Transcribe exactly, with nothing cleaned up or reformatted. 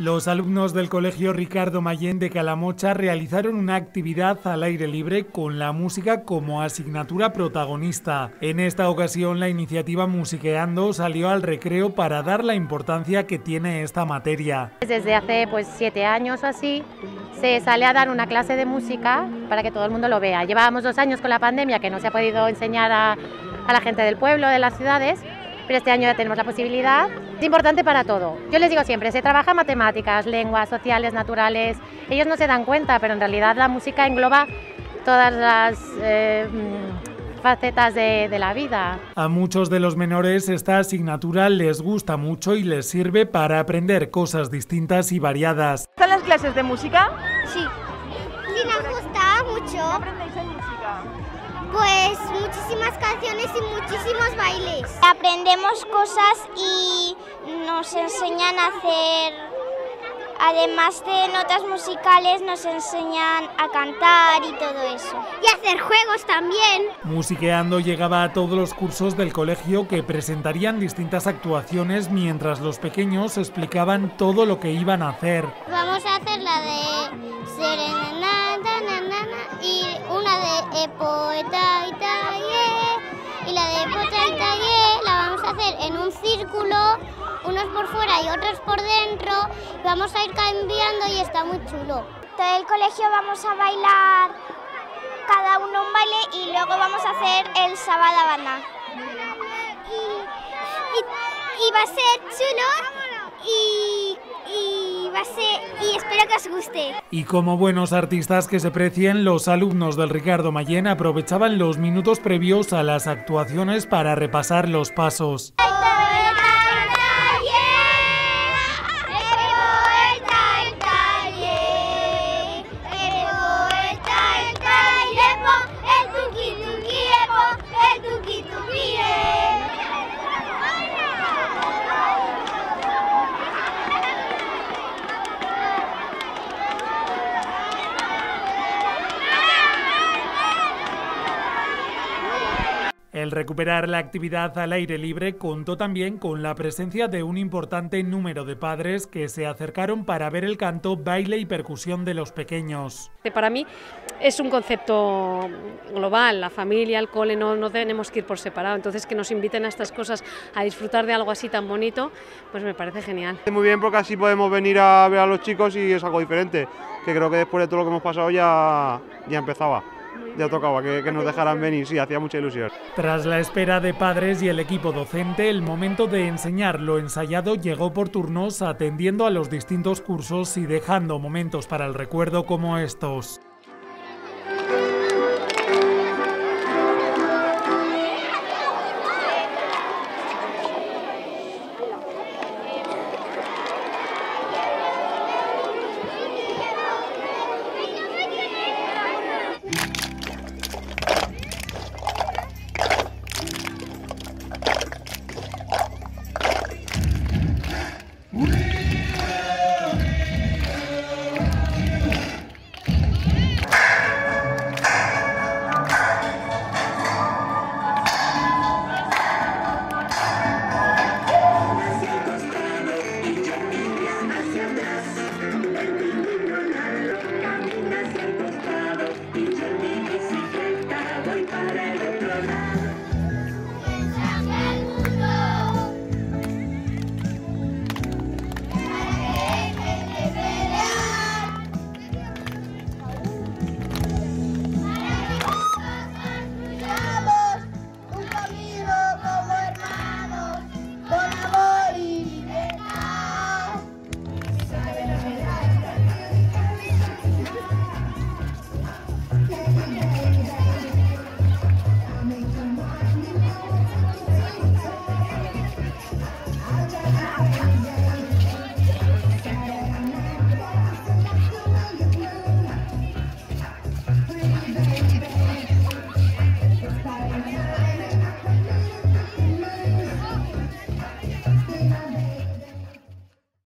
Los alumnos del Colegio Ricardo Mallén de Calamocha realizaron una actividad al aire libre con la música como asignatura protagonista. En esta ocasión, la iniciativa Musiqueando salió al recreo para dar la importancia que tiene esta materia. Desde hace pues siete años o así, se sale a dar una clase de música para que todo el mundo lo vea. Llevábamos dos años con la pandemia que no se ha podido enseñar a, a la gente del pueblo, de las ciudades, pero este año ya tenemos la posibilidad. Es importante para todo. Yo les digo siempre, se trabaja matemáticas, lenguas, sociales, naturales. Ellos no se dan cuenta, pero en realidad la música engloba todas las eh, facetas de, de la vida. A muchos de los menores esta asignatura les gusta mucho y les sirve para aprender cosas distintas y variadas. ¿Están las clases de música? Sí. Sí, nos gusta mucho. ¿Qué aprendéis en música? Pues muchísimas canciones y muchísimos bailes. Aprendemos cosas y nos enseñan a hacer, además de notas musicales, nos enseñan a cantar y todo eso. Y hacer juegos también. Musiqueando llegaba a todos los cursos del colegio, que presentarían distintas actuaciones mientras los pequeños explicaban todo lo que iban a hacer. Vamos a hacer la de serenata y una de poeta y talle, y la de poeta y talle la vamos a hacer en un círculo, unos por fuera y otros por dentro, y vamos a ir cambiando y está muy chulo. Todo el colegio vamos a bailar cada uno un baile y luego vamos a hacer el sabadabana. Y, y, y va a ser chulo y, y va a ser... y espero que os guste. Y como buenos artistas que se precien, los alumnos del Ricardo Mallén aprovechaban los minutos previos a las actuaciones para repasar los pasos. El recuperar la actividad al aire libre contó también con la presencia de un importante número de padres que se acercaron para ver el canto, baile y percusión de los pequeños. Para mí es un concepto global, la familia, el cole, no, no tenemos que ir por separado, entonces que nos inviten a estas cosas, a disfrutar de algo así tan bonito, pues me parece genial. Muy bien, porque así podemos venir a ver a los chicos y es algo diferente, que creo que después de todo lo que hemos pasado ya, ya empezaba. Ya tocaba que, que nos dejaran venir, sí, hacía mucha ilusión. Tras la espera de padres y el equipo docente, el momento de enseñar lo ensayado llegó por turnos, atendiendo a los distintos cursos y dejando momentos para el recuerdo como estos.